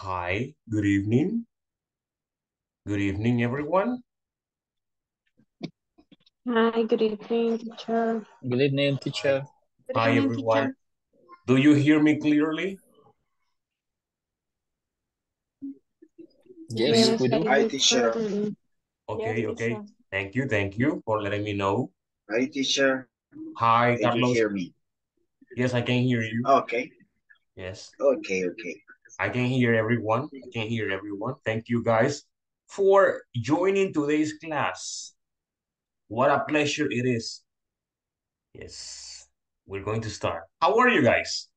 Hi, good evening. Good evening, everyone. Hi, good evening, teacher. Good evening, teacher. Good Hi, evening, everyone. Teacher. Do you hear me clearly? Yes, we do. Hi, teacher. Okay, yes, okay. Teacher. Thank you for letting me know. Hi, teacher. Hi, Carlos. Can you hear me? Yes, I can hear you. Okay. Yes. Okay, okay. I can hear everyone. Thank you guys for joining today's class. What a pleasure it is. Yes, we're going to start. How are you guys?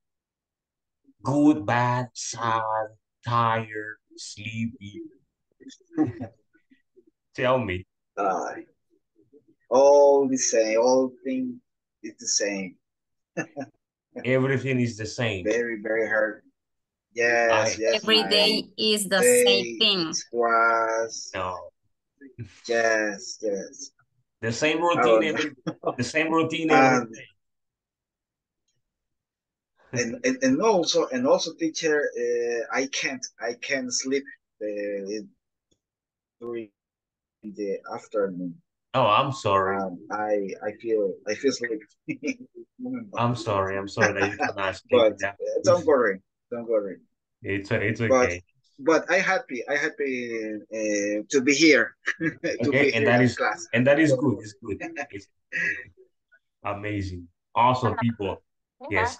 Good, bad, sad, tired, sleepy. Tell me. All the same, all things is the same. Everything is the same. Very, very hard. Yes, yes. Every day is the same thing. No. Yes, yes. The same routine. The same routine. Every day. And also, teacher, I can't sleep during the afternoon. Oh, I'm sorry. I feel sleepy. I'm sorry that you cannot sleep. But don't worry. Don't worry. It's okay. But I happy to be here. And that is good. It's good. It's amazing. Awesome people. Yes.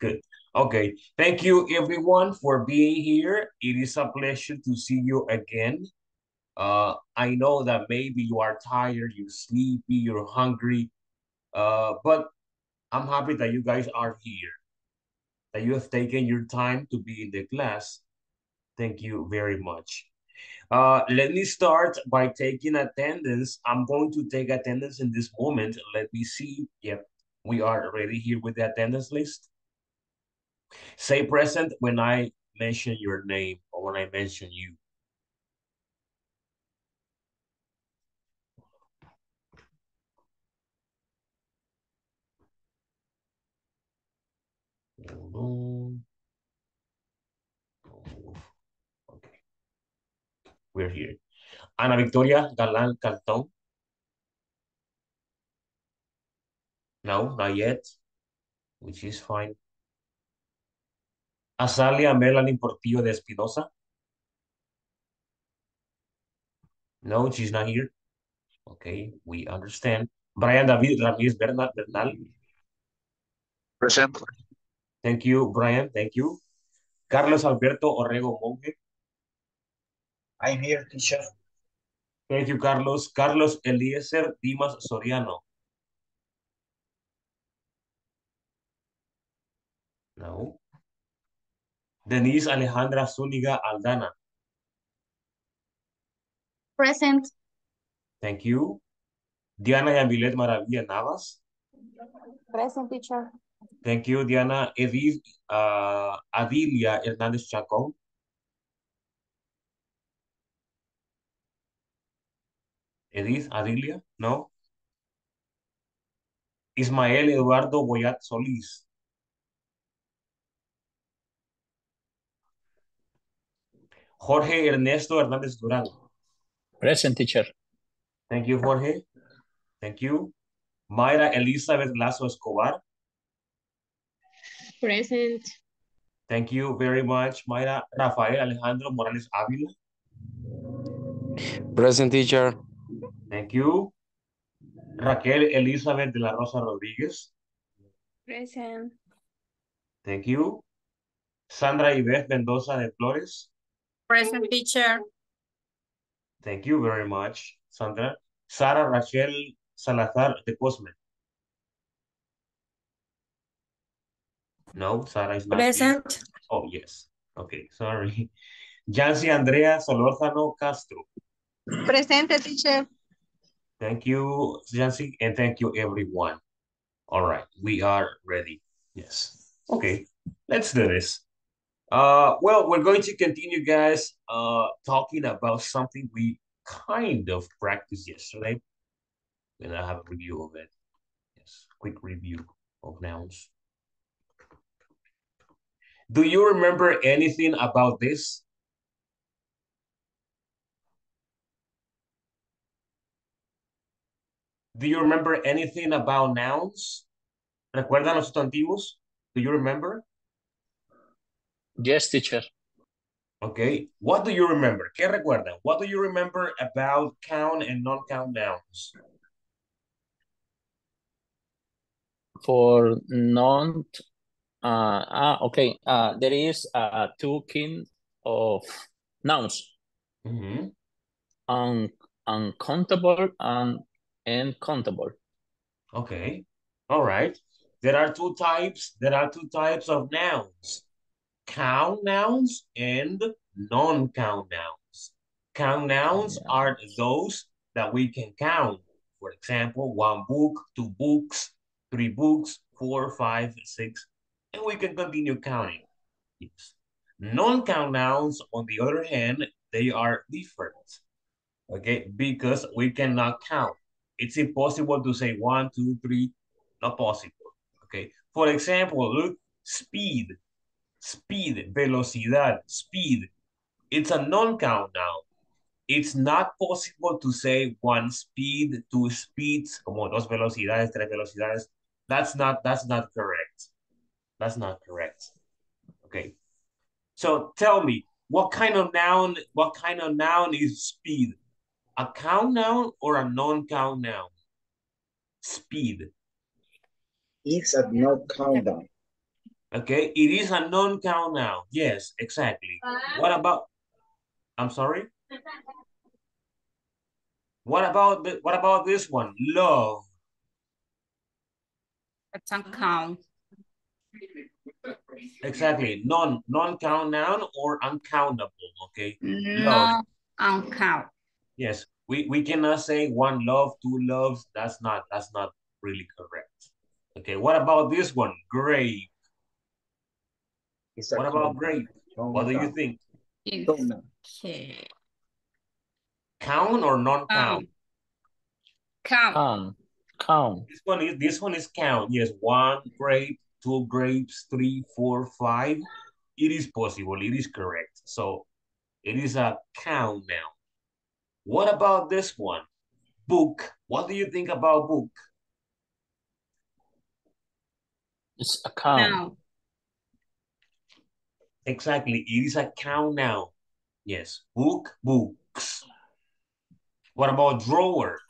Good. Okay. Thank you everyone for being here. It is a pleasure to see you again. I know that maybe you are tired, you're sleepy, you're hungry, but I'm happy that you guys are here, that you have taken your time to be in the class. Thank you very much. Let me start by taking attendance. I'm going to take attendance in this moment. Let me see. Yep, we are already here with the attendance list. Say present when I mention your name or when I mention you. Okay, we're here. Ana Victoria Galan Canton. No, not yet, which is fine. Azalia Merlin Portillo de Espinoza. No, she's not here. Okay, we understand. Brian David Ranis Bernal Bernal. Present. Thank you, Brian. Thank you. Carlos Alberto Orrego Monge. I'm here, teacher. Thank you, Carlos. Carlos Eliezer Dimas Soriano. No. Denise Alejandra Zuniga Aldana. Present. Thank you. Diana Yamilet Maravilla Navas. Present, teacher. Thank you, Diana. Edith Adilia Hernández Chacón. Edith Adilia, no. Ismael Eduardo Boyat Solís. Jorge Ernesto Hernández Durán. Present, teacher. Thank you, Jorge. Thank you. Mayra Elizabeth Lasso Escobar. Present. Thank you very much, Mayra. Rafael Alejandro Morales Ávila. Present, teacher. Thank you. Raquel Elizabeth de la Rosa Rodriguez. Present. Thank you. Sandra Ibeth Mendoza de Flores. Present, teacher. Thank you very much, Sandra. Sara Raquel Salazar de Cosme. No, Sara is not present. Here. Oh, yes. Okay, sorry. Yansi Andrea Solórzano Castro. Present, teacher. Thank you, Yancy, and thank you, everyone. All right, we are ready. Yes. Okay, let's do this. Well, we're going to continue, guys, talking about something we kind of practiced yesterday. And I have a review of it. Yes, quick review of nouns. Do you remember anything about this? Do you remember anything about nouns? ¿Recuerdan los sustantivos? Do you remember? Yes, teacher. Okay. What do you remember? ¿Qué recuerdan? What do you remember about count and non-count nouns? For non, okay. There is two kinds of nouns. Mm-hmm. Uncountable and countable. Okay. All right. There are two types of nouns. Count nouns and non-count nouns. Count nouns are those that we can count. For example, one book, two books, three books, four, five, six, and we can continue counting. Yes. Non-count nouns, on the other hand, they are different, okay? Because we cannot count. It's impossible to say one, two, three, not possible, okay? For example, look, speed, speed, velocidad, speed. It's a non-count noun. It's not possible to say one speed, two speeds, como dos velocidades, tres velocidades. That's not correct. That's not correct. Okay. So tell me, what kind of noun is speed? A count noun or a non-count noun? Speed. It's a non-count noun. Okay, it is a non-count noun. Yes, exactly. What about, I'm sorry? What about this one? Love. It's uncount. Exactly. Non-count noun or uncountable. Okay. Love. Uncount. Yes. We cannot say one love, two loves. That's not really correct. Okay. What about this one? Grape. What about grape? What do you think? Okay. Count or non-count? Count. Count. This one is count. Yes, one grape, two grapes, three, four, five. It is possible. It is correct. So it is a count now. What about this one? Book. What do you think about book? It's a count. Now. Exactly. It is a count noun. Yes. Book, books. What about drawer?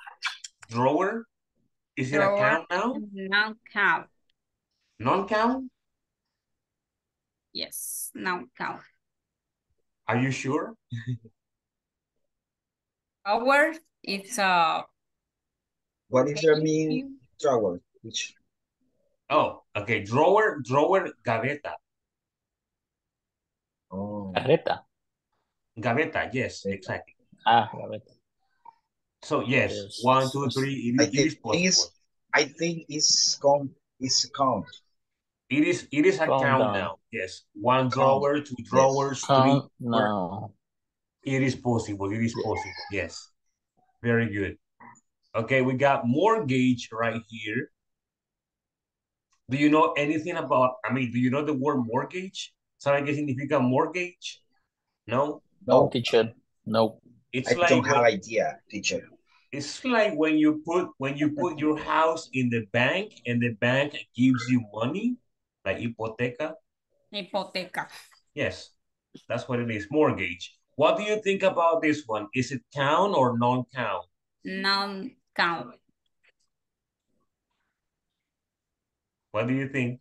Drawer? Is it a count noun? Non-count. Non-count? Yes, non-count. Are you sure? Drawer, it's a... What is your mean? Drawer. Which... Oh, okay. Drawer, gaveta. Oh. Gaveta, yes, exactly. Ah, gaveta. So yes, yes. 1, 2, 3. I think it's count. It is a count now. Yes, one drawer, two drawers, three. No, it is possible. It is possible. Yes, very good. Okay, we got mortgage right here. Do you know anything about? I mean, do you know the word mortgage? ¿Saben qué significa mortgage? No? No, teacher. No. I don't have idea, teacher. It's like when you put your house in the bank and the bank gives you money, like hipoteca. Hipoteca. Yes, that's what it is, mortgage. What do you think about this one? Is it count or non-count? Non-count. What do you think?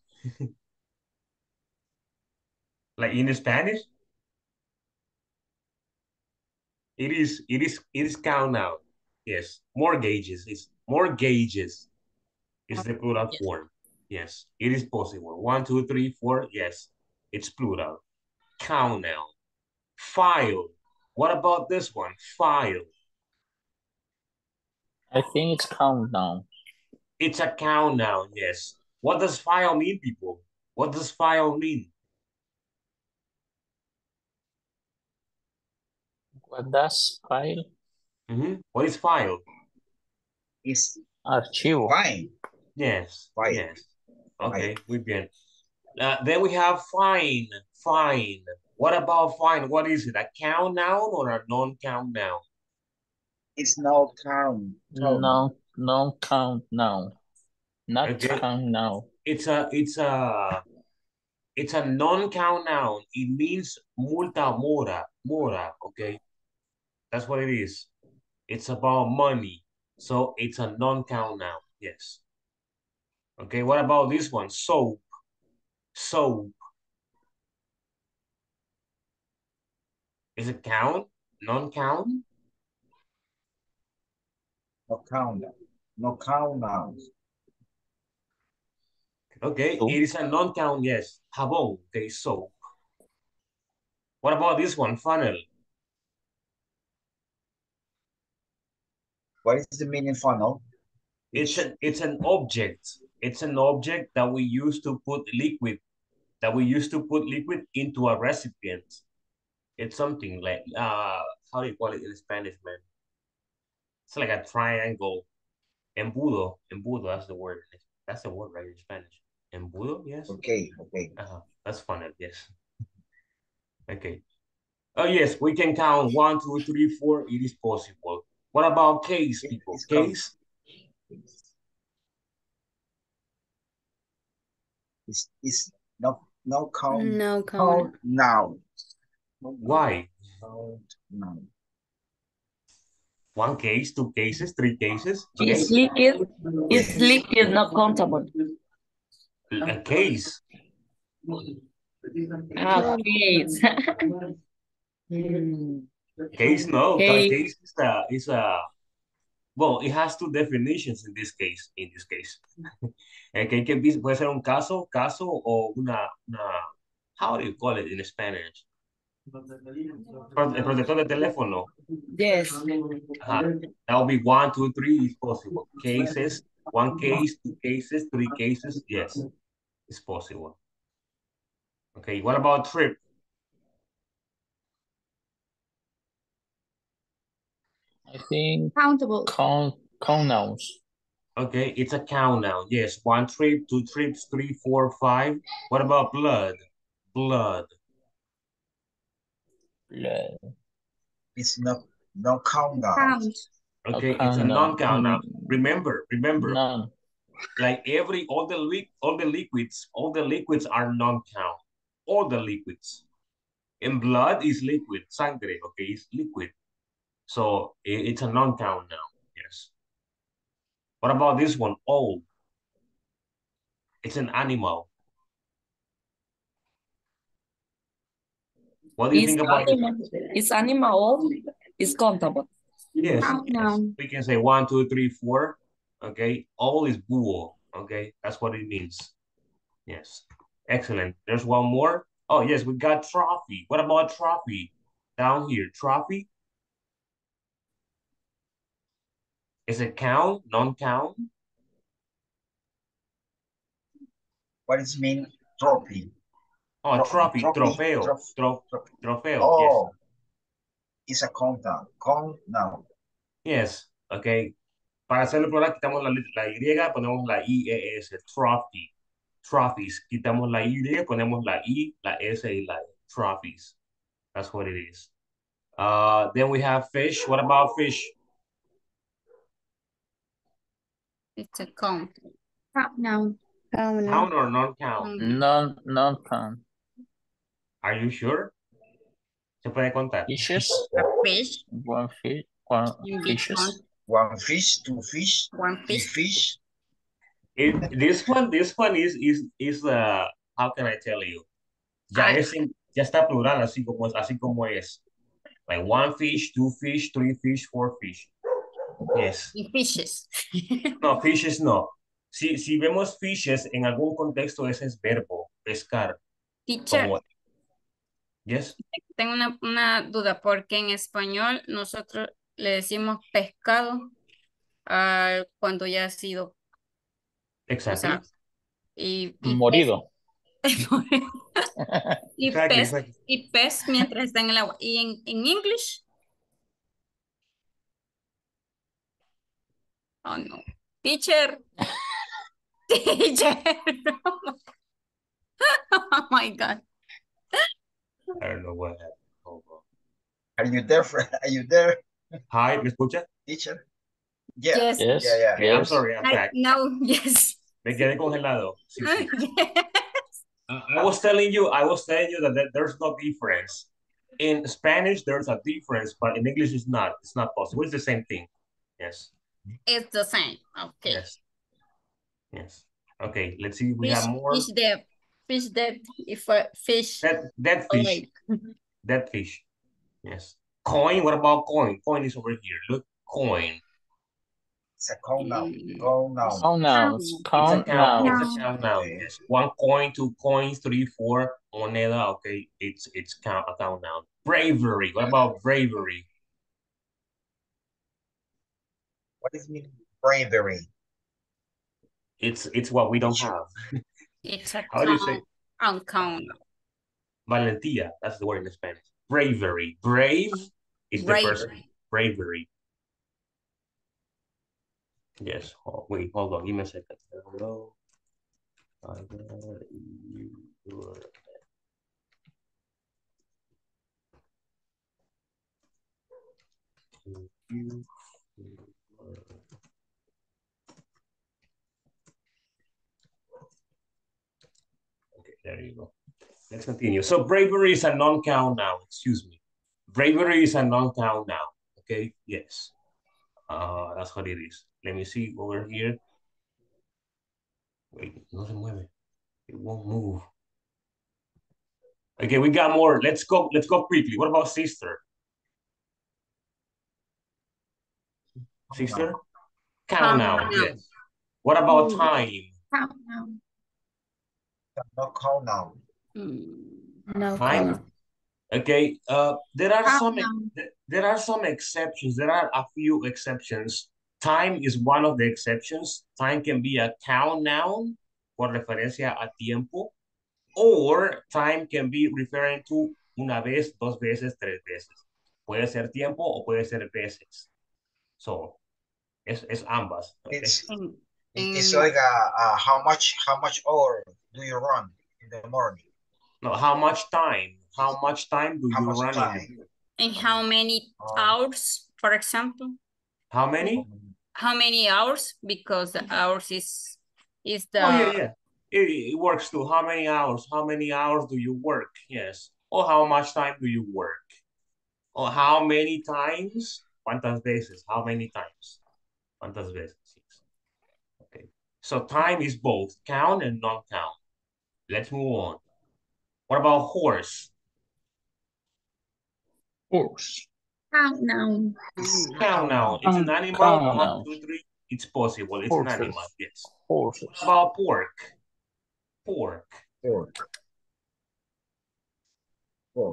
Like in Spanish, it is count now. Yes, mortgages. It's mortgages. Is the plural form? Yes, it is possible. 1, 2, 3, 4. Yes, it's plural. Count now. File. What about this one? File. I think it's count now. It's a count now. Yes. What does file mean, people? What does file mean? What does file? Mm-hmm. What is file? It's archivo. File. Yes. File. Yes. Okay, muy bien. Then we have fine, fine. What about fine? What is it, a count noun or a non-count noun? It's no count. No, non-count noun. Not count noun. It's a non-count noun. It means multa mora, okay? That's what it is. It's about money. So it's a non-count noun, yes. Okay, what about this one? Soap, soap. Is it count, non-count? No count nouns. Okay, soap. It is a non-count, yes. Jabón, okay, soap. What about this one, funnel? What is the meaning funnel? It's an object. It's an object that we use to put liquid, into a recipient. It's something like, how do you call it in Spanish, man? It's like a triangle. Embudo, that's the word. That's the word right in Spanish. Embudo, yes. Okay, okay. That's funny, yes. Okay. Oh, yes, we can count 1, 2, 3, 4. It is possible. What about case, people? Case? It's no count. No count. Now. Why? No. 1 case, 2 cases, 3 cases. Yes. It's liquid. It's liquid, not countable. A case. Ah, case. Case, no. Case is well, it has 2 definitions in this case. Okay, can be, puede ser un caso, o una, how do you call it in Spanish? Protector de teléfono. Yes. That will be 1, 2, 3 is possible. Cases, 1 case, 2 cases, 3 cases. Yes, it's possible. Okay, what about trip? I think countable. Count nouns. Okay, it's a count noun. Yes, 1 trip, 2 trips, 3, 4, 5. What about blood? Blood. It's no count noun. Okay, it's a non-count noun. Remember. None. Like all the liquids are non-count. All the liquids. And blood is liquid, sangre. Okay, it's liquid. So it's a non-count noun. Yes. What about this one? Old. It's an animal. What do you think about it? It's animal. It's countable. Yes. We can say 1, 2, 3, 4. Okay. All is búho. Okay. That's what it means. Yes. Excellent. There's one more. Oh yes, we got trophy. What about trophy? Down here, trophy. Is it count, non-count? What does it mean, trophy? Oh, trofeo. Oh, yes. It's a count noun. Yes, okay. Para hacerlo plural, quitamos la Y, ponemos la IES, trophy. Trophies. Quitamos la Y, ponemos la I, la S, y la E. Trophies. That's what it is. Then we have fish. What about fish? It's a count. Count noun. Count or non-count? Non-count. Are you sure? Se puede contar. Fishes. Fish. One fish, two fish, one fish. This one is how can I tell you? Ya está plural así como es. Like 1 fish, 2 fish, 3 fish, 4 fish. Yes. Y fishes. No, fishes no. Si vemos fishes en algún contexto, ese es verbo, pescar. Teacher. Como... Yes. Tengo una duda, porque en español nosotros le decimos pescado cuando ya ha sido. Exacto. O sea, y morido. y pez mientras está en el agua. Y en English. Oh no. Teacher. Teacher. Oh my God. I don't know what happened. Oh, are you there, Fred? Are you there? Hi, Ms. Pucha? Teacher? Yeah. Yes. Yes. Yeah, yeah. Yes. I'm sorry, I'm back. No, yes. Me quedé congelado. Sí, sí. Yes. I was telling you that there's no difference. In Spanish, there's a difference, but in English, it's not. It's not possible. It's the same thing. Yes. It's the same. Okay. Yes. Yes. Okay. Let's see. We have more. Fish depth. Fish depth. If fish. That fish. Oh, that fish. Yes. Coin. What about coin? Coin is over here. Look, coin. It's a count noun. It's a count noun. Yes. 1 coin, 2 coins, 3, 4. Moneda. Okay. It's a count noun. Bravery. What about bravery? What does it mean bravery? It's what we don't have. It's a how do you say? Count. Valentía. That's the word in Spanish. Bravery. Brave is the person. Bravery. Yes. Oh, wait, hold on. Give me a second. Hello. Okay, there you go. Let's continue. So bravery is a non-count noun. Excuse me. Bravery is a non-count noun. Okay. Yes. That's what it is. Let me see over here. Wait, no se mueve. It won't move. Okay, we got more. Let's go quickly. What about sister? Sister? Count noun. Yes. What about time? Count noun. No count noun. No time. Okay, there are some exceptions. There are a few exceptions. Time is one of the exceptions. Time can be a count noun, por referencia a tiempo, or time can be referring to una vez, dos veces, tres veces. Puede ser tiempo o puede ser veces. So, es ambas. Okay? It's like how much hour do you run in the morning? No, how much time? How much time do you run in? And how many hours, for example? How many? How many hours? Because the hours is the... Oh, yeah, yeah. It works too. How many hours? How many hours do you work? Yes. Or how much time do you work? Or how many times? ¿Cuántas veces? How many times? ¿Cuántas veces? Okay. So time is both count and non-count. Let's move on. What about horse? Horse. Count noun. Count noun. It's an animal. 1, 2, 3. It's possible. It's horses. An animal. Yes. Horses. What about pork? Pork. Pork.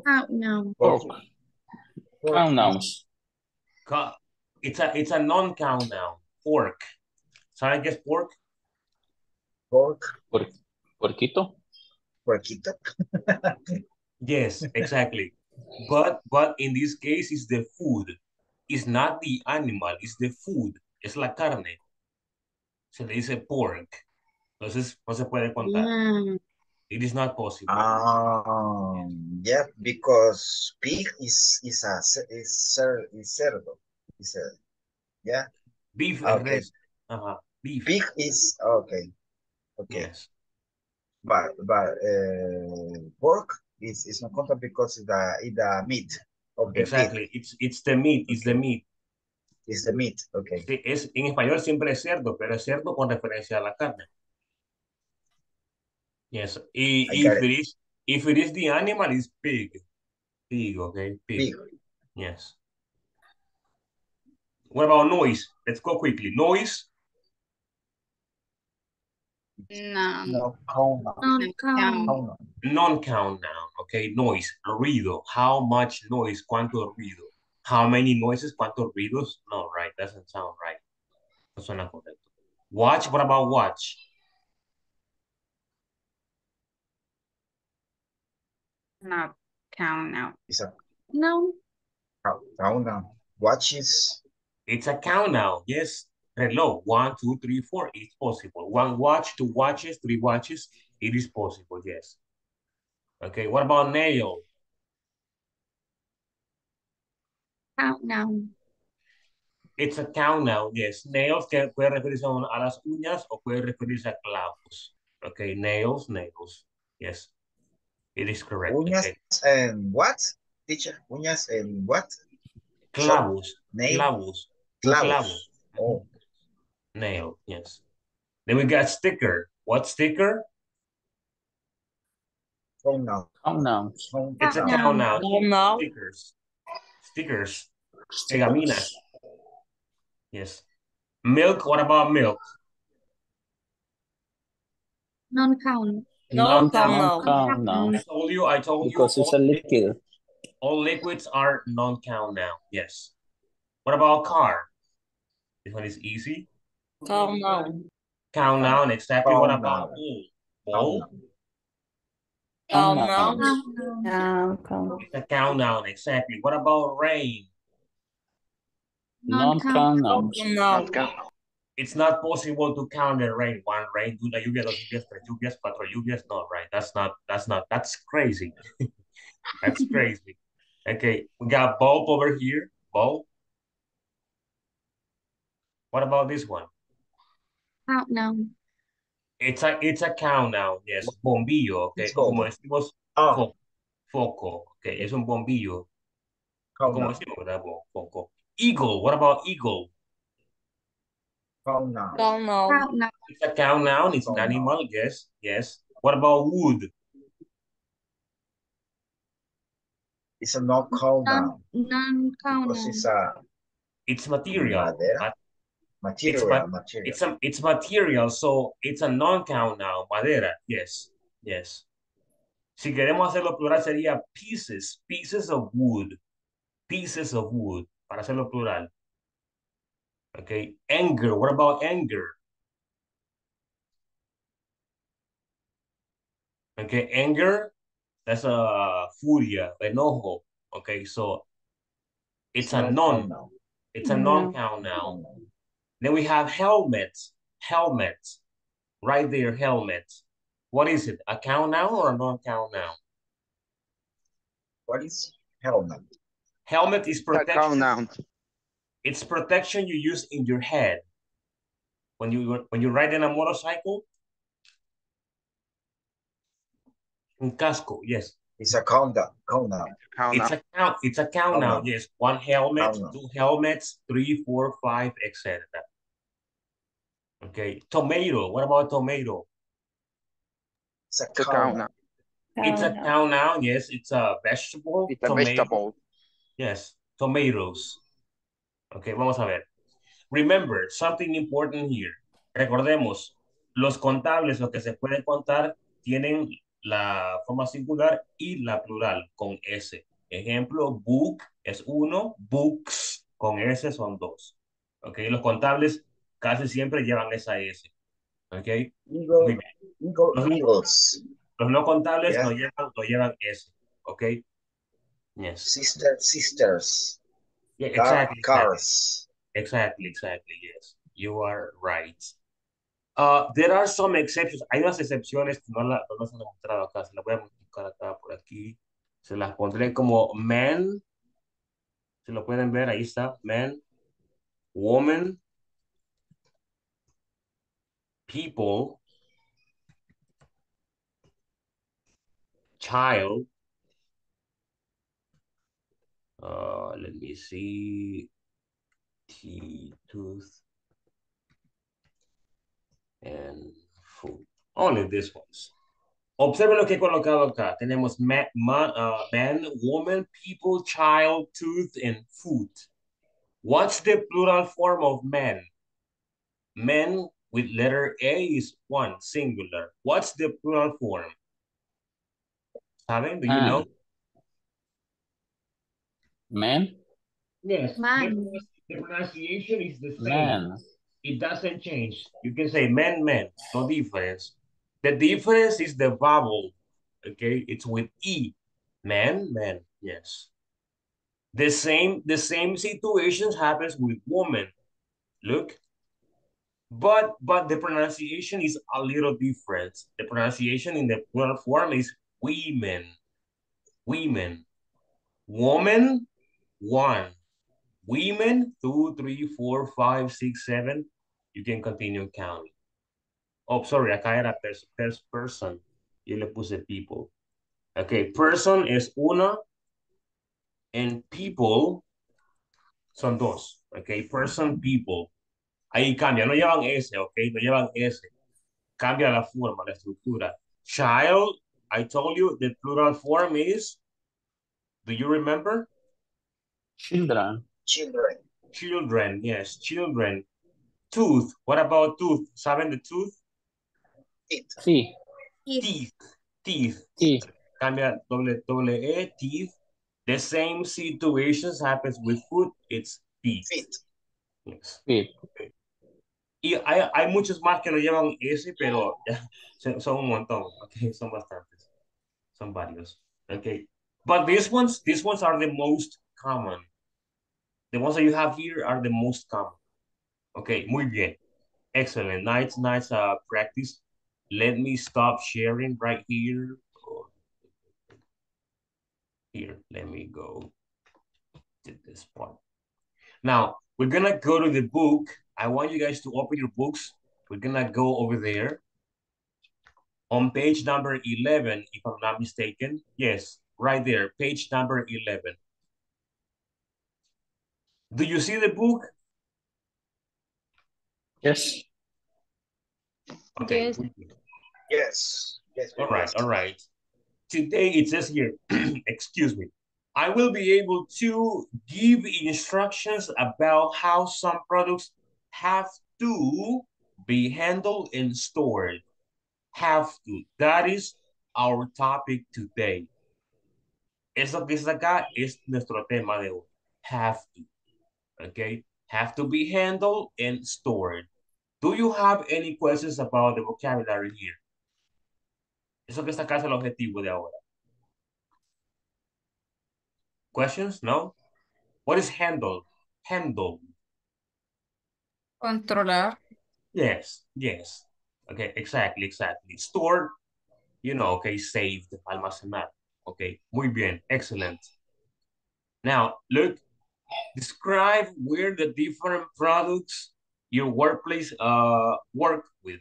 Count noun. Pork. Count nouns. It's a non-count noun. Pork. So I guess pork. Pork. Pork. Porquito. Porquito. Yes, exactly. But in this case, it's the food. It's not the animal. It's the food. Es la carne. Se le dice pork. Entonces, no se puede contar. Mm. It is not possible. Yeah, because pig is cerdo. Is a, yeah. Beef. Okay. Beef. Pig is okay. Okay. Yes. But pork. It's not contact because it's the meat of the exactly. Pig. It's the meat. It's the meat. It's the meat. Okay. Es en español siempre es cerdo, pero es cerdo con referencia a la carne. Yes. If it is the animal, it's pig. Pig. Okay. Pig. Yes. What about noise? Let's go quickly. Noise. Non-count noun. Okay, noise, ruido. How much noise? ¿Cuánto ruido? How many noises? ¿Cuántos ruidos? No, right. Doesn't sound right. No suena correcto. Watch. What about watch? Not count noun. It's a no. Count noun. Watch is. It's a count noun. Yes. Hello, 1, 2, 3, 4, it's possible. 1 watch, 2 watches, 3 watches, it is possible, yes. Okay, what about nail? Count noun. It's a count noun, yes. Nails puede referirse a las uñas o puede referirse a clavos. Okay, nails, nails. Yes, it is correct. Uñas okay. And what? Teacher, uñas and what? Clavos. Nail. Clavos. Clavos. Oh. Nail, yes. Then we got sticker. What sticker? Count noun. Count noun. It's a count noun. Stickers. Stickers. Pegaminas. Yes. Milk. What about milk? Non-count. Non-count noun. I told you. Because it's a liquid. All liquids are non-count noun. Yes. What about car? This one is easy. Count noun. Count noun. Exactly. What about bowl? Bowl? Count noun. It's a count noun. Exactly. What about rain? Non-count noun. It's not possible to count the rain. One rain, una lluvia, dos lluvias, tres lluvias, cuatro lluvias. No, right? That's not. That's crazy. That's crazy. Okay, we got bulb over here. Bulb. What about this one? Count noun. It's a count noun. Yes, bombillo. Okay, como decimos foco. Okay, es un bombillo. Como decimos, ¿verdad? Foco. Eagle. What about eagle? Count noun. Count noun. It's a count noun. It's an animal. Yes, yes. What about wood? It's a not count noun. Non-count noun. It's material. Material. It's material, so it's a non-count noun. Madera. Yes, yes. Si queremos hacerlo plural sería pieces. Pieces of wood. Pieces of wood. Para hacerlo plural. Okay. Anger. What about anger? Okay. Anger. That's a furia, enojo. Okay, so it's a non. It's a non-count noun. Then we have helmet. Helmet. Right there, helmet. What is it? A count noun or a non-count noun? What is helmet? Helmet is protection. A count noun. It's protection you use in your head. When you ride in a motorcycle. Un casco, yes. It's a count noun. It's a count noun, yes. One helmet, two helmets, three, four, five, etc. Okay. Tomato. What about tomato? It's a count noun. It's a count noun, yes. It's a vegetable. It's a vegetable. Yes. Tomatoes. Okay, vamos a ver. Remember, something important here. Recordemos, los contables, los que se pueden contar, tienen la forma singular y la plural con S. Ejemplo, book es uno, books con S son dos. Ok, los contables casi siempre llevan esa S. Ok. Los no contables yeah. no llevan S. Ok. Yes. Sisters. Yeah, exactly. Cars. Exactly. Yes. You are right. There are some exceptions. Hay unas excepciones que no se han mostrado acá. Se las voy a buscar acá por aquí. Se las pondré como man. Se lo pueden ver. Ahí está. Man. Woman. People. Child. Let me see. Tooth. And food. Only these ones. Observe lo que he colocado acá. Tenemos man, woman, people, child, tooth, and food. What's the plural form of man? Men with letter A is one, singular. What's the plural form? Saben, do you know? Man? Yes. Man. The pronunciation is the same. Man. It doesn't change. You can say men, no difference. The difference is the vowel, okay? It's with E, man, yes. The same situation happens with woman, look. But the pronunciation is a little different. The pronunciation in the plural form is women, woman, one, women, 2, 3, 4, 5, 6, 7. You can continue counting. Oh, sorry, acá era first person. Yo le puse people. Okay, person es una and people son dos. Okay, person, people. Ahí cambia, no llevan S, okay, no llevan S. Cambia la forma, la estructura. Child, I told you the plural form is, do you remember? Children. Children. Children, yes, children. Tooth, what about tooth? ¿Saben the tooth? Teeth. Sí. Teeth. Teeth. Teeth. Cambia doble E, teeth. The same situations happens with food, it's feet. Feet. Yes. Feet. Okay. Y hay muchos más que no llevan ese, pero son un montón. Okay, son bastantes. Son varios. Okay. But these ones are the most common. The ones that you have here are the most common. Okay, muy bien. Excellent. Nice practice. Let me stop sharing right here. Here, let me go to this part. Now, we're going to go to the book. I want you guys to open your books. We're going to go over there. On page number 11, if I'm not mistaken. Yes, right there, page number 11. Do you see the book? Yes. Okay. Yes. Yes. Yes. All right. All right. Today it says here, excuse me, I will be able to give instructions about how some products have to be handled and stored. Have to. That is our topic today. Eso que está acá es nuestro tema de hoy. Have to. Okay. Have to be handled and stored. Do you have any questions about the vocabulary here? Eso que está acá es el objetivo de ahora. Questions? No? What is handled? Handle. Controlar. Yes, yes. Okay, exactly, exactly. Stored, you know, okay, saved, almacenar. Okay, muy bien, excellent. Now, look, describe where the different products your workplace work with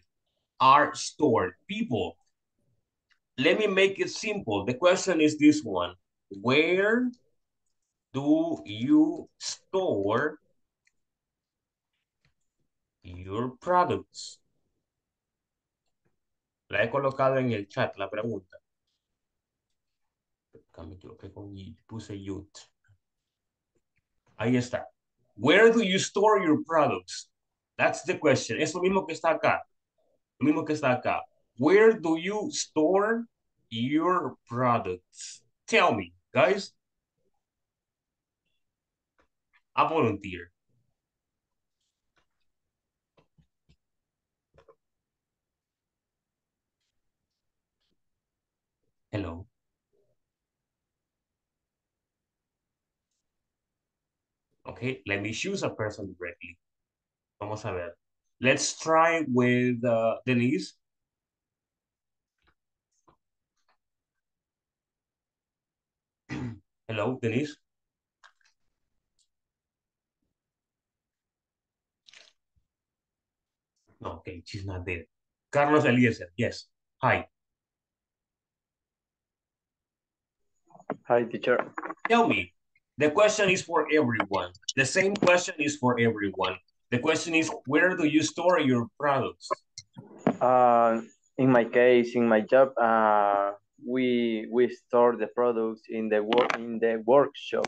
are stored. People, let me make it simple. The question is this one. Where do you store your products? La he colocado en el chat, la pregunta. Me equivoqué con puse youth. Ahí está. Where do you store your products? That's the question. Es lo mismo que está acá. Lo mismo que está acá. Where do you store your products? Tell me, guys. I volunteer. Hello. Okay, let me choose a person directly. Vamos a ver. Let's try with Denise. Hello, Denise. Okay, she's not there. Carlos Eliezer, yes. Hi. Hi, teacher. Tell me, the question is for everyone. The same question is for everyone. The question is, where do you store your products? In my case, in my job, we store the products in the workshop.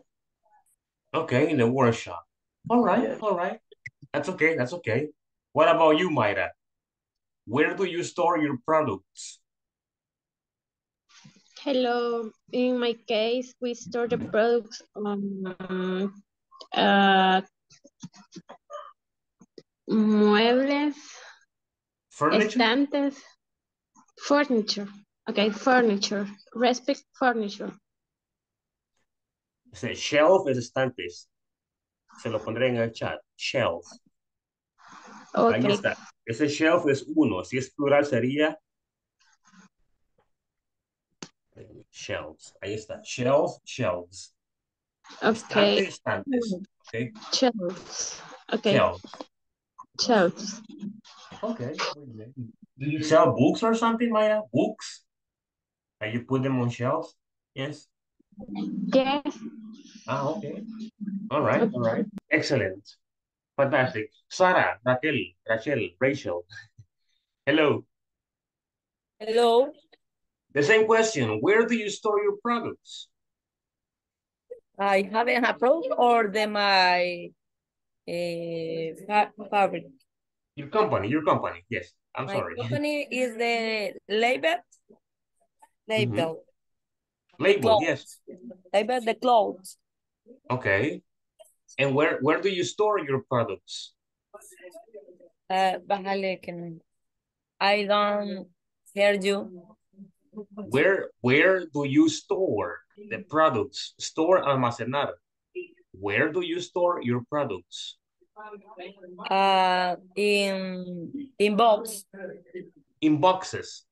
Okay, in the workshop. All right, yes. All right. That's okay. That's okay. What about you, Mayra? Where do you store your products? Hello. In my case, we store the products on. Muebles, furniture? Estantes, furniture. Okay, furniture. Respect furniture. Say shelf is estantes. Se lo pondré en el chat. Shelf. Okay. Ahí está. Ese shelf es uno. Si es plural sería shelves. Ahí está. Shelves, shelves. Okay. Estantes, estantes. Okay. Shelves. Okay. Shelves. Shelves. Okay. Do you sell books or something, Maya? Books? And you put them on shelves? Yes. Yes. Ah, okay. All right, okay. All right. Excellent. Fantastic. Sara, Rachel. Hello. Hello. The same question. Where do you store your products? I haven't a product or the my fabric. Your company. Yes. I'm my sorry. My company is the label. Mm-hmm. Label, yes. Label the clothes. Okay. And where do you store your products? I don't hear you. Where do you store the products? Store, almacenar. Where do you store your products? In box. In boxes.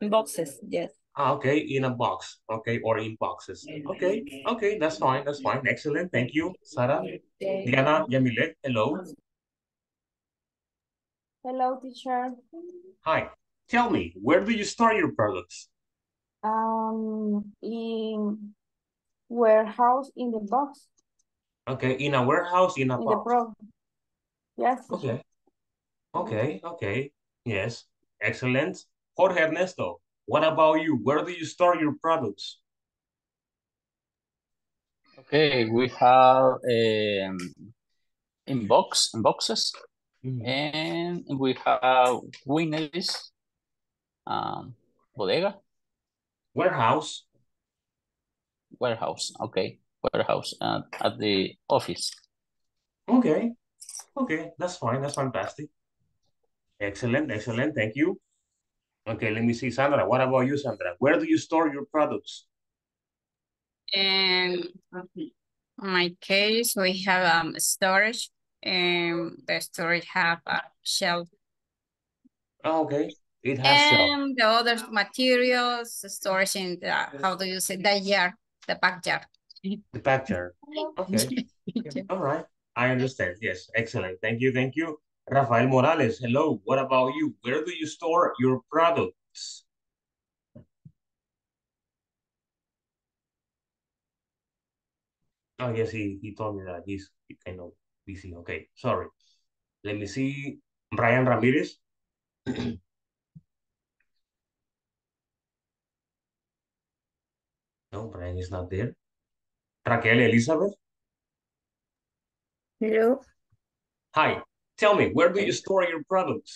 In boxes, yes. Ah, okay, in a box, okay, or in boxes. Okay, okay, that's fine, that's fine. Excellent, thank you, Sara. Diana Yamilet, hello. Hello, teacher. Hi, tell me, where do you store your products? In warehouse, in the box. Okay, in a warehouse, in a box. Yes. Okay, okay, okay, yes, excellent. Jorge Ernesto. What about you? Where do you store your products? Okay, we have in boxes, mm-hmm. and we have wineries, bodega, warehouse. Okay, warehouse at the office. Okay, okay, that's fine. That's fantastic. Excellent, excellent. Thank you. Okay, let me see, Sandra. What about you, Sandra? Where do you store your products? In my case, we have storage, and the storage have a shelf. Oh, okay, it has shelf. And the other materials, storage in the, how do you say, the backyard. The backyard. Okay. All right, I understand. Yes, excellent. Thank you, thank you. Rafael Morales, hello. What about you? Where do you store your products? Oh, yes, he told me that he's kind of busy. Okay, sorry. Let me see. Brian Ramirez. No, Brian is not there. Raquel Elizabeth. Hello. Hi. Tell me, where do you store your products?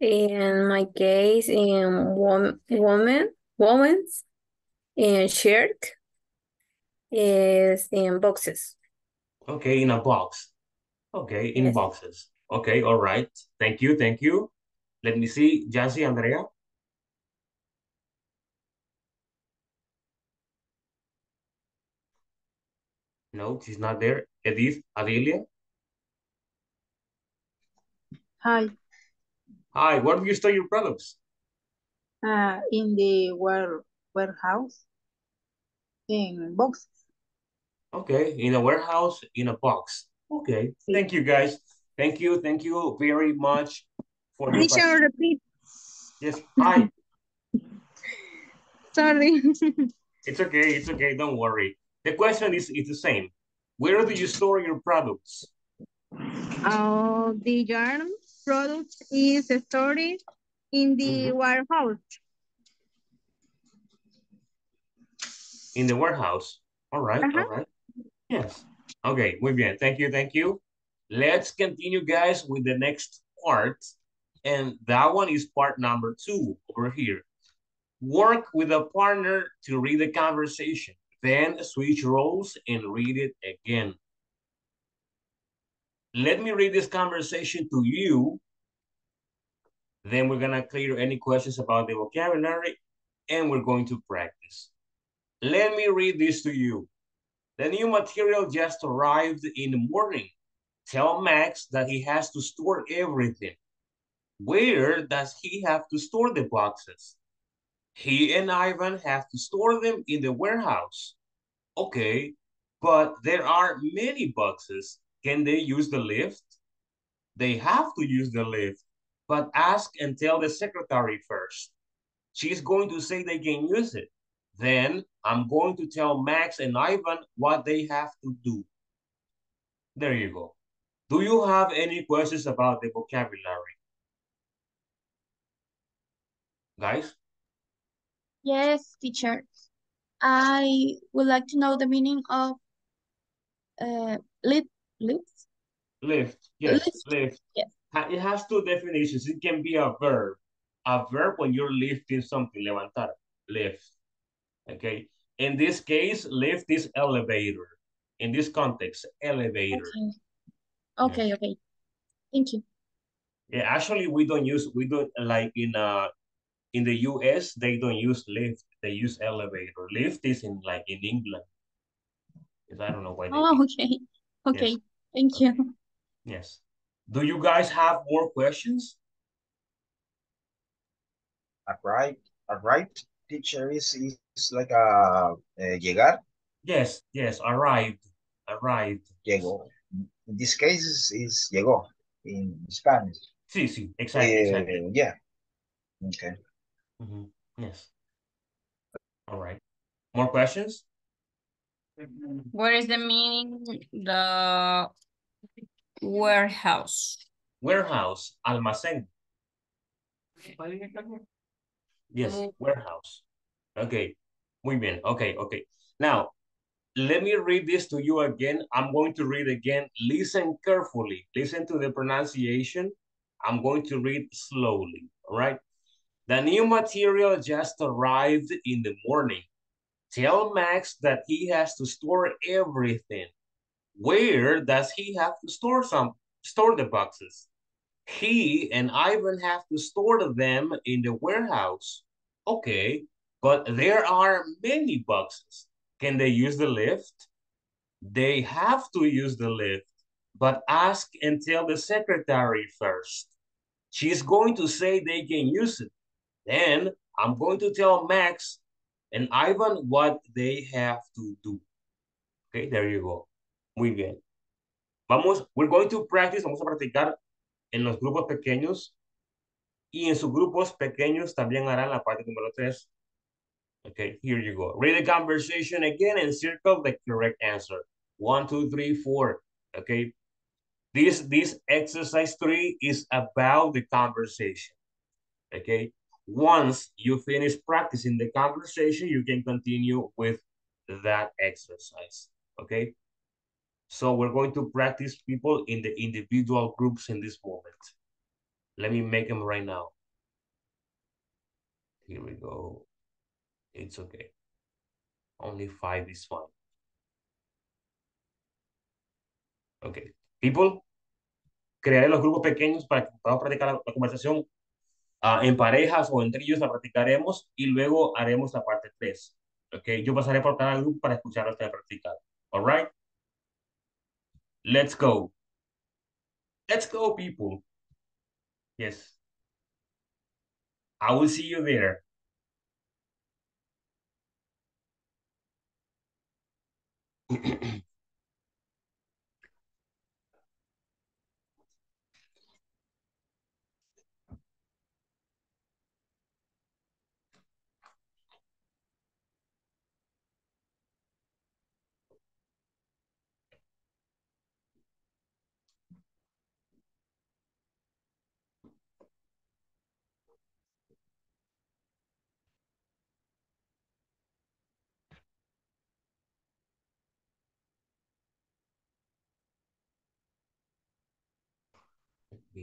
In my case, in women's, in shirt, is in boxes. Okay, in a box. Okay, in yes. Boxes. Okay, all right. Thank you, thank you. Let me see, Yansi Andrea. No, she's not there. Edith Adilia. Hi. Hi, where do you store your products? In the warehouse, in boxes. Okay, in a warehouse, in a box. Okay, sí. Thank you guys. Thank you very much for your repeat. Yes, hi. Sorry. It's okay, don't worry. The question is the same. Where do you store your products? The yarn product is stored in the warehouse. In the warehouse. All right, all right. Yes. Okay, muy bien. Thank you, thank you. Let's continue, guys, with the next part. And that one is part number 2 over here. Work with a partner to read the conversation. Then switch roles and read it again. Let me read this conversation to you. Then we're going to clear any questions about the vocabulary and we're going to practice. Let me read this to you. The new material just arrived in the morning. Tell Max that he has to store everything. Where does he have to store the boxes? He and Ivan have to store them in the warehouse. Okay, but there are many boxes. Can they use the lift? They have to use the lift, but ask and tell the secretary first. She's going to say they can use it. Then I'm going to tell Max and Ivan what they have to do. There you go. Do you have any questions about the vocabulary? Guys? Yes, teacher. I would like to know the meaning of lift. Lift, yes, lift. Yes. It has two definitions. It can be a verb. A verb when you're lifting something, levantar, lift. Okay. In this case, lift is elevator. In this context, elevator. Okay, yeah. Okay. Thank you. Yeah, actually, we don't like in the US, they don't use lift, they use elevator. Lift is in like in England. Because I don't know why they okay. Okay, yes. Thank you. Okay. Yes. Do you guys have more questions? All right. Teacher is like a llegar. Yes, arrived. Llegó. In this case is llegó in Spanish. Sí, exactly. Yeah. Okay. Mm-hmm. Yes. All right. More questions? What is the meaning the warehouse? Warehouse, almacén. Yes, warehouse. Okay, muy bien. Okay. Now, let me read this to you again. I'm going to read again. Listen carefully. Listen to the pronunciation. I'm going to read slowly, all right? The new material just arrived in the morning. Tell Max that he has to store everything. Where does he have to store the boxes? He and Ivan have to store them in the warehouse. Okay, but there are many boxes. Can they use the lift? They have to use the lift, but ask and tell the secretary first. She's going to say they can use it. Then I'm going to tell Max and Ivan what they have to do. Okay, there you go. Muy bien. We're going to practice. Vamos a practicar en los grupos pequeños y en sus grupos pequeños también harán la parte número 3. Okay, here you go. Read the conversation again and circle the correct answer. 1, 2, 3, 4. Okay, this exercise 3 is about the conversation. Okay, once you finish practicing the conversation, you can continue with that exercise. Okay. So we're going to practice people in the individual groups in this moment. Let me make them right now. Here we go. It's okay. Only 5 is fine. Okay. People, crearé los grupos pequeños para que podamos practicar la conversación en parejas o entre ellos la practicaremos y luego haremos la parte 3. Okay. Yo pasaré por cada grupo para escucharlos y practicar. All right? Let's go. Let's go, people. Yes. I will see you there. Let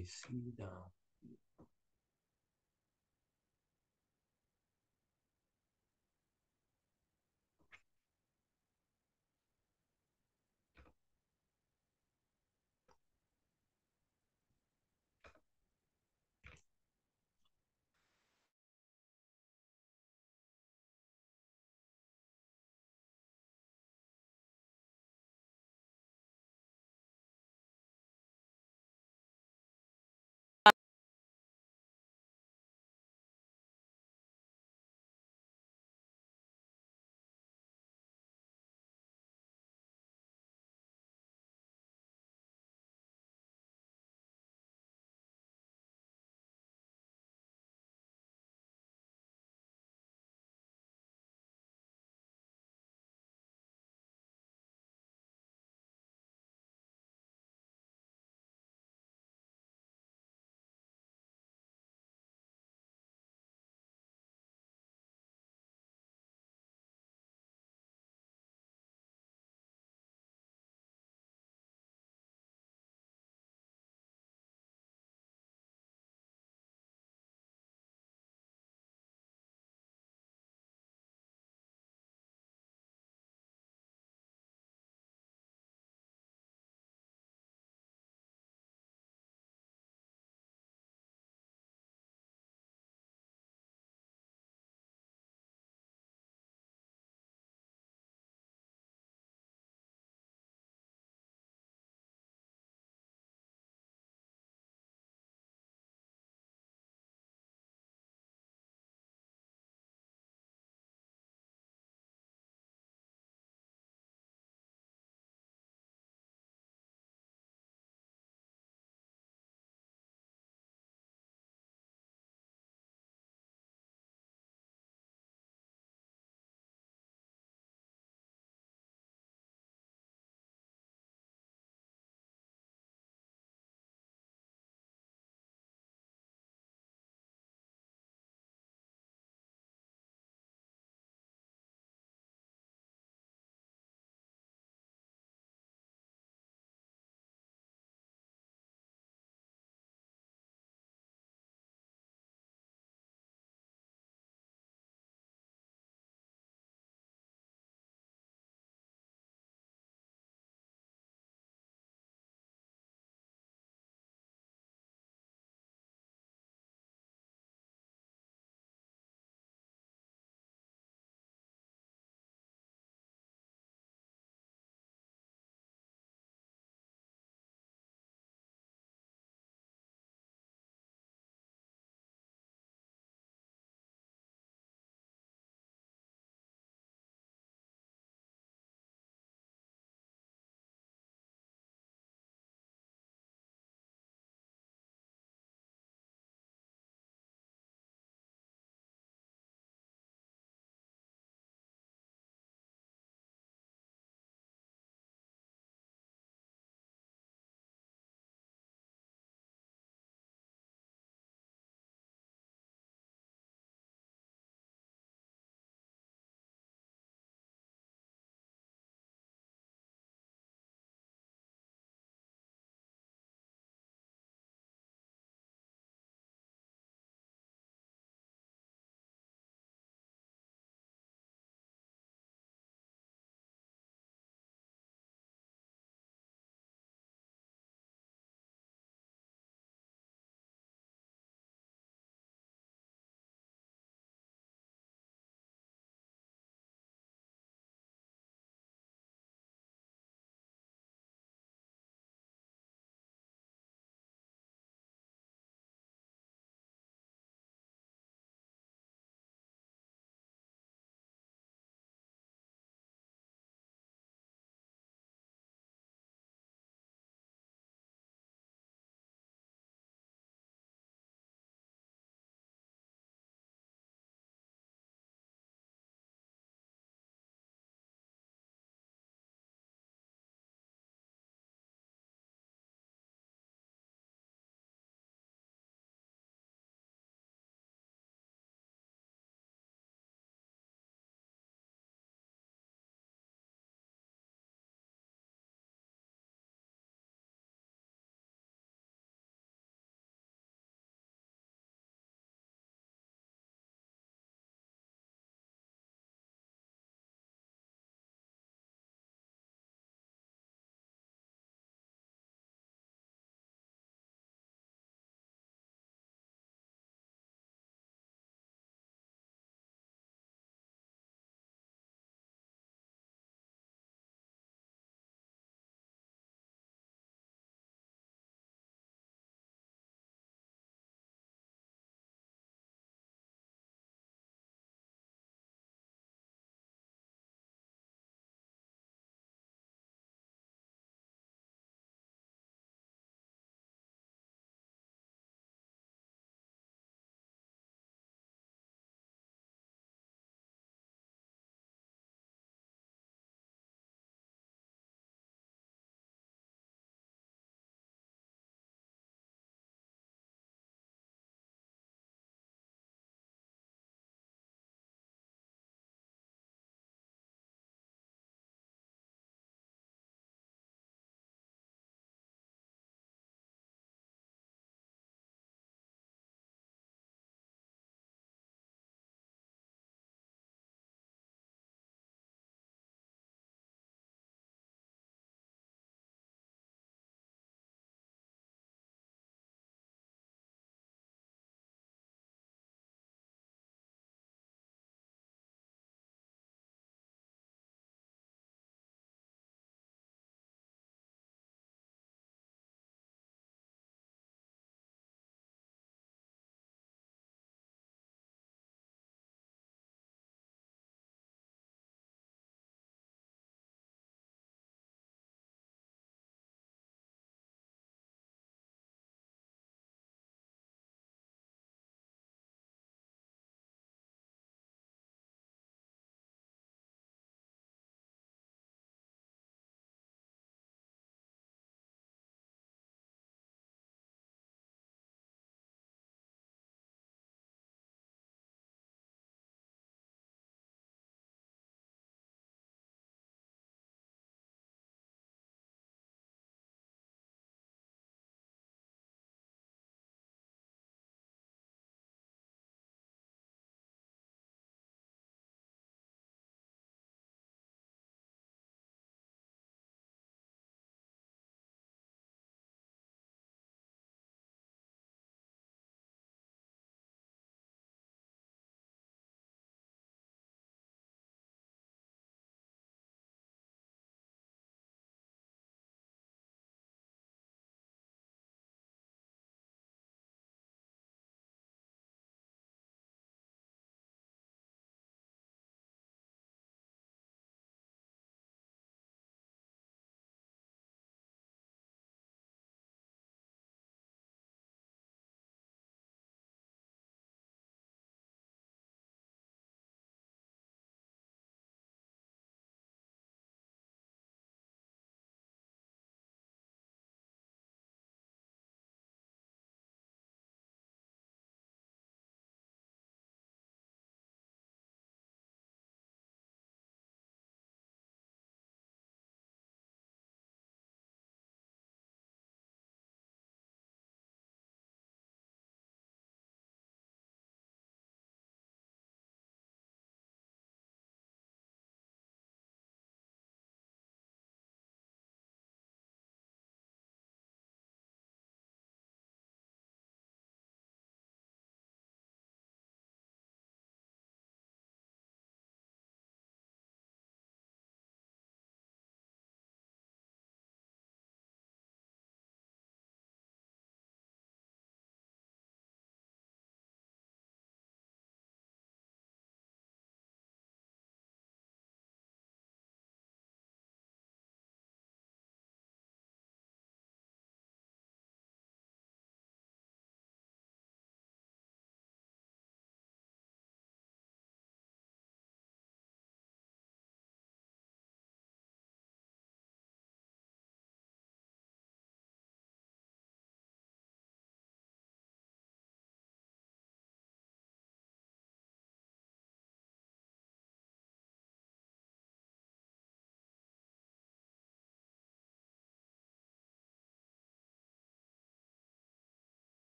me see now.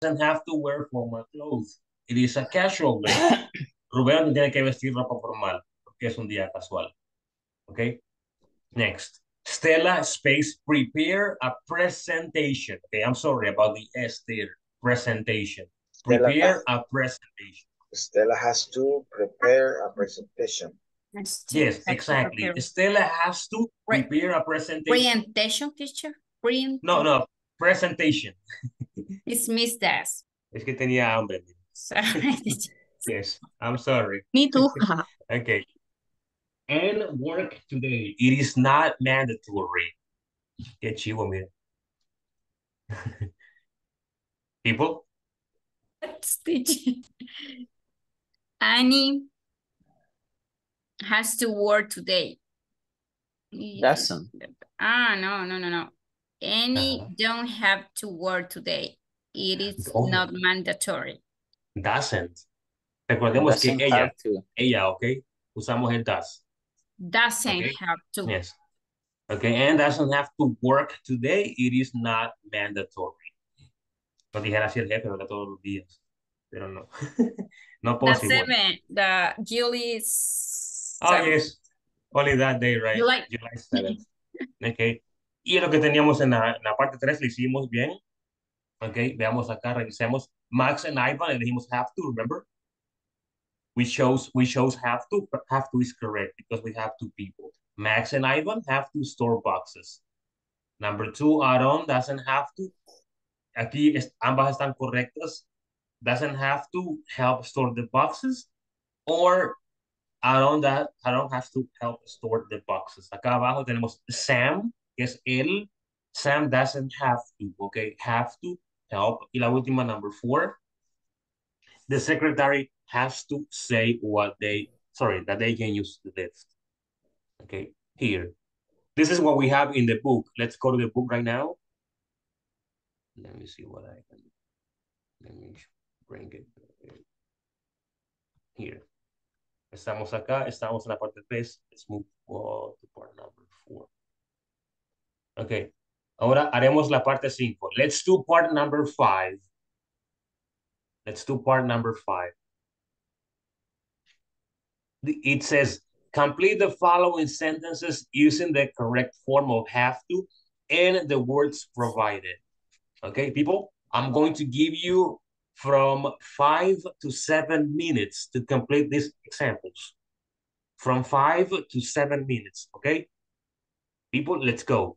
doesn't have to wear formal clothes. It is a casual day. Rubén no tiene que vestir ropa formal porque es un día casual. Okay. Next. Stella, space, prepare a presentation. Okay, I'm sorry about the S there. Presentation. Prepare a presentation. Stella has to prepare a presentation. Yes, exactly. Prepare. Stella has to prepare a presentation. Presentation, teacher? No, no. Presentation. It's Miss Das. Es que tenía hambre. Sorry. Yes, I'm sorry. Me too. Okay. And work today. It is not mandatory. Qué chivo, man. People? Annie has to work today. Doesn't. Ah, no. Annie don't have to work today. It is not mandatory. Doesn't. Recordemos doesn't que ella, okay? Usamos el does. Doesn't have to. Yes. Okay, and doesn't have to work today. It is not mandatory. No dijera así el jefe, ¿verdad? Todos los días. Pero no. No possible. The July 7th. Oh, yes. Only that day, right? July 7th. Okay. Y lo que teníamos en la parte 3 lo hicimos bien. Okay, veamos acá, revisemos. Max and Ivan elegimos have to, remember? We chose have to, but have to is correct because we have two people. Max and Ivan have to store boxes. Number 2, Aaron doesn't have to. Aquí ambas están correctas. Doesn't have to help store the boxes, or Aaron has to help store the boxes. Acá abajo tenemos Sam, que es él. Sam doesn't have to, okay? Have to help. Y la última, number 4. The secretary has to say that they can use the lift. Okay, here. This is what we have in the book. Let's go to the book right now. Let me see what I can do. Let me bring it here. Estamos acá, estamos en la parte 3. Let's move to part number 4. Okay, ahora haremos la parte 5. Let's do part number 5. Let's do part number 5. It says, complete the following sentences using the correct form of have to and the words provided. Okay, people, I'm going to give you from 5 to 7 minutes to complete these examples. From 5 to 7 minutes, okay? People, let's go.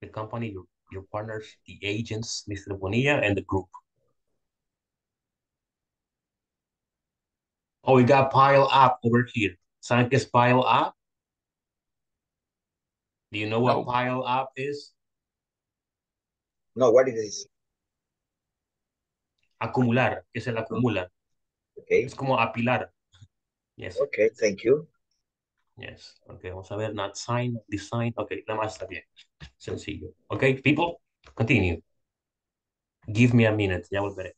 The company, your partners, the agents, Mr. Bonilla, and the group. Oh, we got pile up over here. ¿Saben qué es pile up? Do you know what pile up is? No, what it is? Acumular, que se la acumula. Okay. Es como apilar. Yes. Okay, thank you. Yes. Okay, vamos a ver, not sign, design. Okay, nada más está bien. Sencillo. Okay, people, continue. Give me a minute, ya volveré.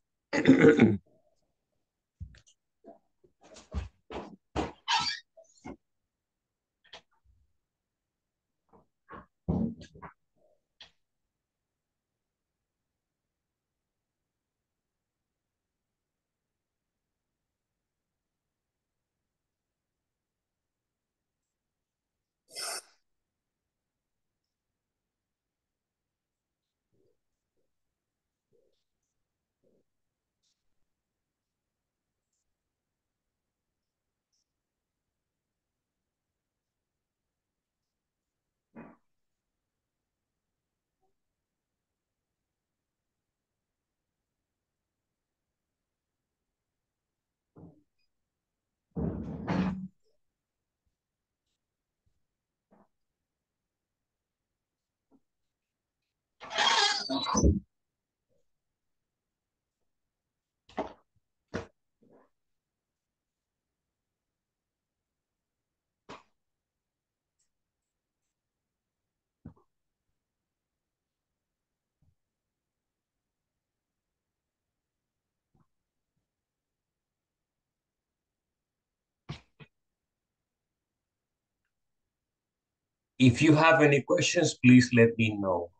If you have any questions, please let me know.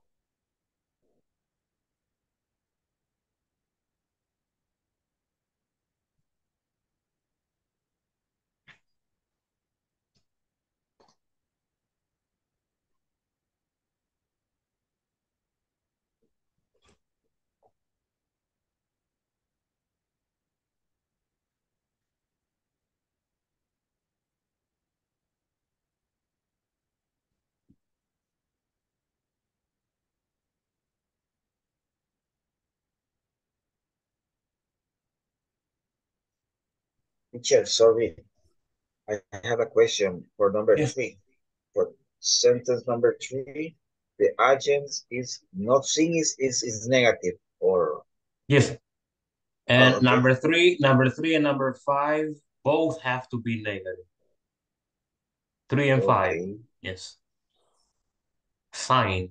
Teacher, sorry. I have a question for number three. For sentence number three, the agent is not seeing is negative or yes. And okay. number three and number five both have to be negative. 3 and 5. Yes. Fine.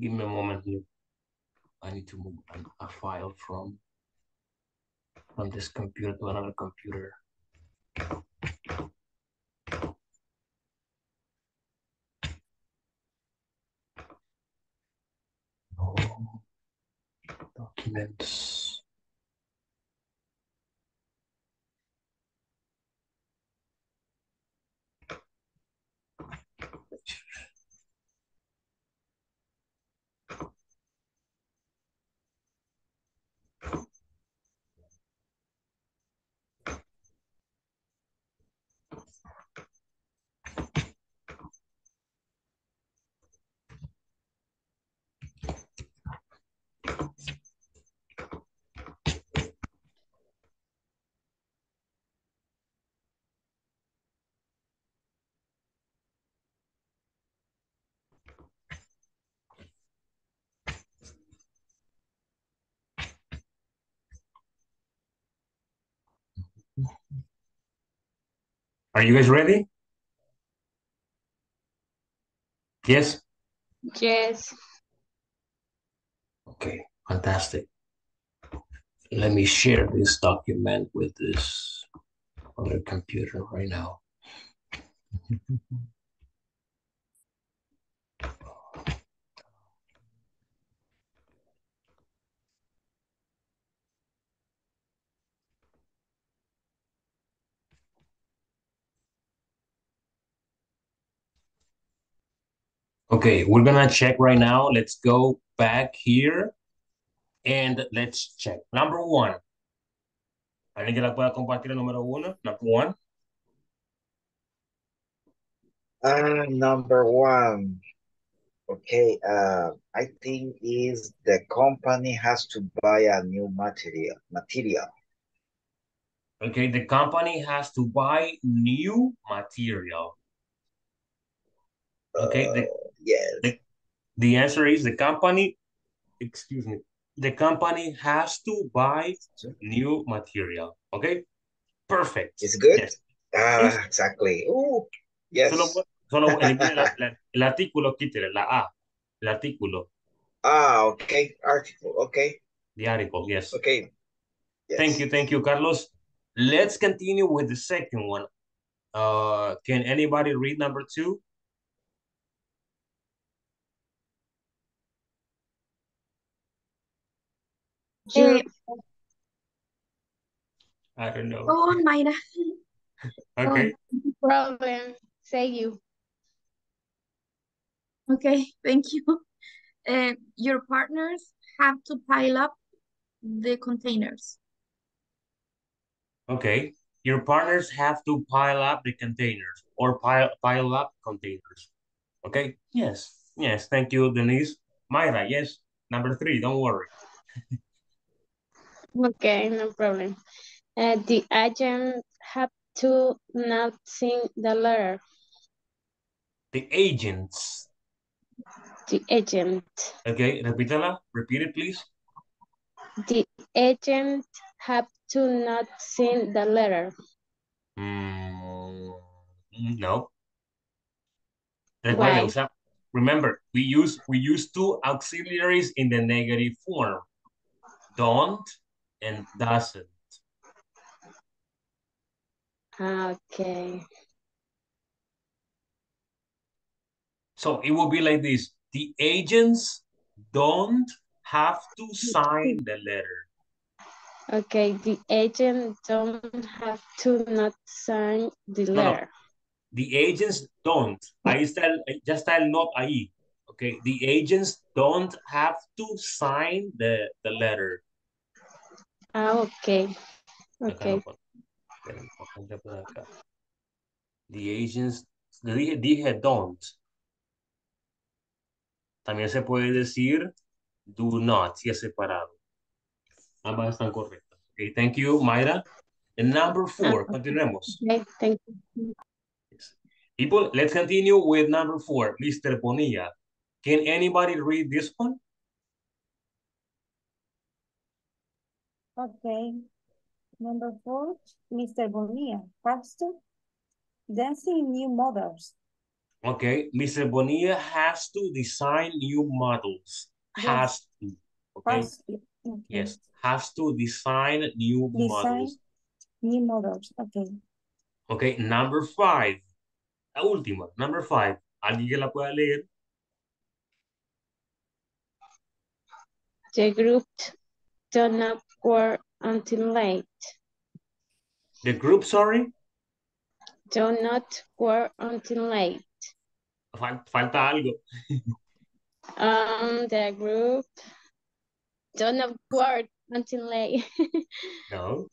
Give me a moment here. I need to move a file from this computer to another computer. Oh, documents. Are you guys ready? Yes? Yes. Okay, fantastic. Let me share this document with this other computer right now. Okay, we're gonna check right now. Let's go back here and let's check. Number one. ¿Alguien que la pueda compartir el número uno? Number one. Number one. Okay, I think is the company has to buy a new material. Okay, the company has to buy new material. Okay, the answer is the company, excuse me, the company has to buy new material. Okay, perfect. It's good? Yes. Yes. Exactly. Ooh, yes. Solo elimine el artículo, quítele, la A, el artículo. Ah, okay, article, okay. The article, yes. Okay. Yes. Thank you, Carlos. Let's continue with the second one. Can anybody read number two? I don't know. Oh, Mayra. Okay. No problem. Say you. Okay, thank you. Your partners have to pile up the containers. Okay, your partners have to pile up the containers or pile up containers. Okay, yes, yes, thank you, Denise. Mayra, yes, number three, don't worry. Okay, no problem. The agent have to not sing the letter. The agents. The agent. Okay, repítala. Repeat it, please. The agent have to not send the letter. No. Why? Remember, we use two auxiliaries in the negative form. Don't and doesn't. Okay. So it will be like this. The agents don't have to sign the letter. Okay, the agent don't have to not sign the letter. No. The agents don't. Ahí está el, ya está el not ahí. Okay, the agents don't have to sign the letter. Ah, okay. Okay. The agents, dije don't. También se puede decir do not, si es separado. Ambas están correctas. Okay, thank you, Mayra. And number four, continuemos. Okay, thank you. Yes. People, let's continue with number four. Mr. Bonilla, can anybody read this one? Okay. Number four, Mr. Bonilla, has to dance in new models. Okay, Mr. Bonilla has to design new models. Yes. Has to. Okay. Okay. Yes, has to design new models. New models, okay. Okay, number five. La última, number five. ¿Alguien que la pueda leer? The group don't have work until late. The group, sorry? Do not work until late. Falta algo. The group do not work until late. No.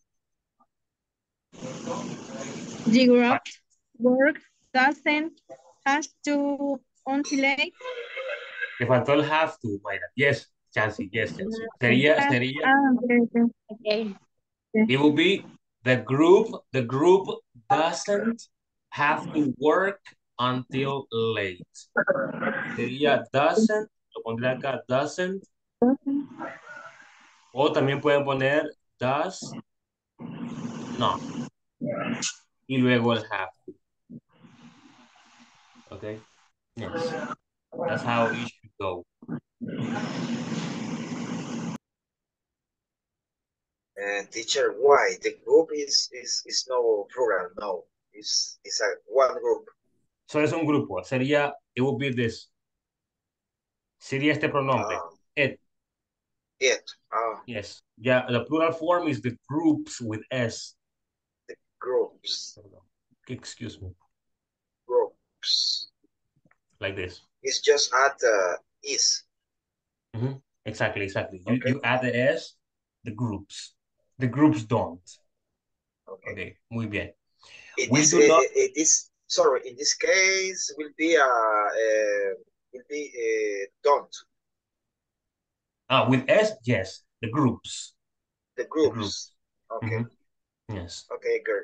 The group work doesn't have to until late. Le faltó el have to, Mayra. Yes, Chancy, yes, Chancy. Sería. Okay. It will be the group doesn't have to work until late. Sería doesn't, lo pondré acá, doesn't. O también pueden poner does not. Y luego el have to. Okay. Yes. That's how it should go. Teacher, why? The group is no plural, no. It's a one group. So es un grupo. Sería, it would be this. Sería este pronombre. It. It. Yes. Yeah, the plural form is the groups with S. The groups. Excuse me. Groups. Like this. It's just at is. Mm-hmm. Exactly. Okay. You add the S, the groups. The groups don't. Okay. Muy bien. In this case will be don't. With S, yes. The groups. Okay. Mm-hmm. Yes. Okay, good.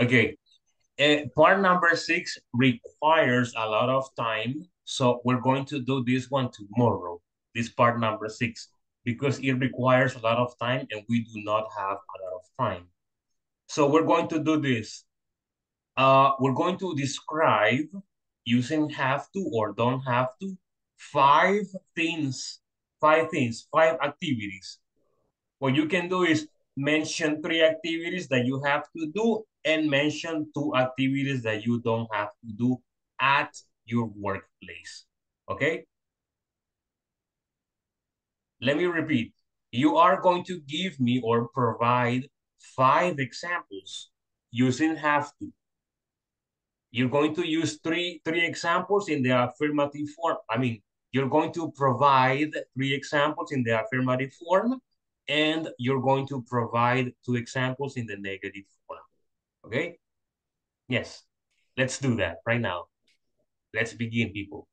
Okay. Part number 6 requires a lot of time, so we're going to do this one tomorrow, this part number 6, because it requires a lot of time and we do not have a lot of time. So we're going to do this. We're going to describe, using have to or don't have to, 5 things, 5 activities. What you can do is mention 3 activities that you have to do and mention 2 activities that you don't have to do at your workplace, okay? Let me repeat. You are going to give me or provide 5 examples using have to. You're going to use three examples in the affirmative form. You're going to provide 3 examples in the affirmative form, and you're going to provide 2 examples in the negative form. Okay? Yes. Let's do that right now. Let's begin, people.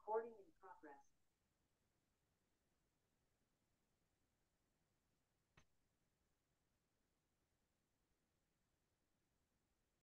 According